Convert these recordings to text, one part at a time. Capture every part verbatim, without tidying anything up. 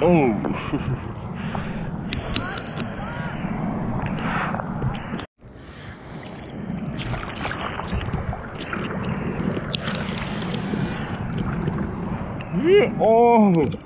Oh. Oh, mm.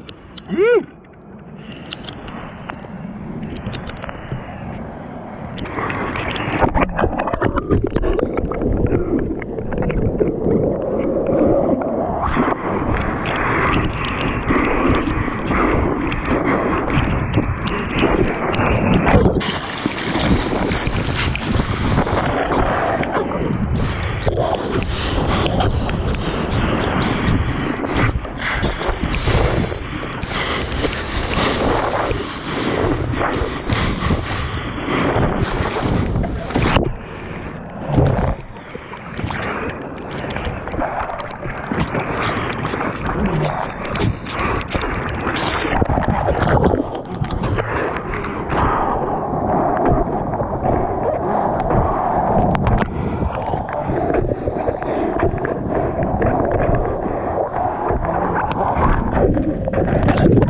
I